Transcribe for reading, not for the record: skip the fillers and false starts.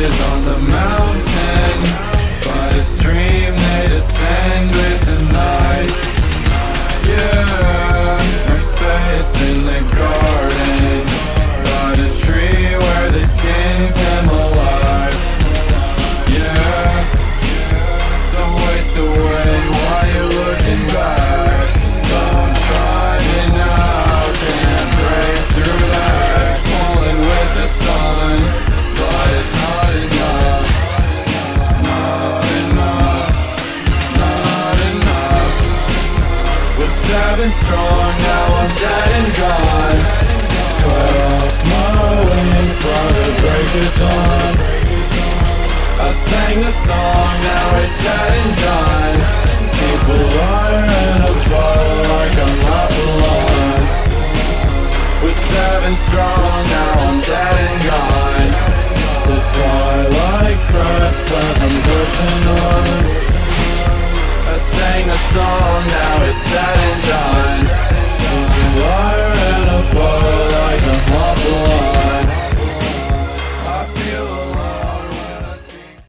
is on the mountain, by a stream they descend with the light. Yeah, Mercedes in the garden, by the tree where they skinned him alive. Yeah, don't waste away while you're looking back. Don't try to now, can't break through that. Falling with the sun, but it's not enough. Not enough, not enough. Was 7 strong, now I'm dead and gone. Cut off my wings by the break of dawn. I sang the song, now it's said and done. People are in a bottle like I'm not alone. We're 7 strong, now I'm dead and gone. The twilight crests as I'm pushing on. I sang a song, now it's said and done. People are in a bottle.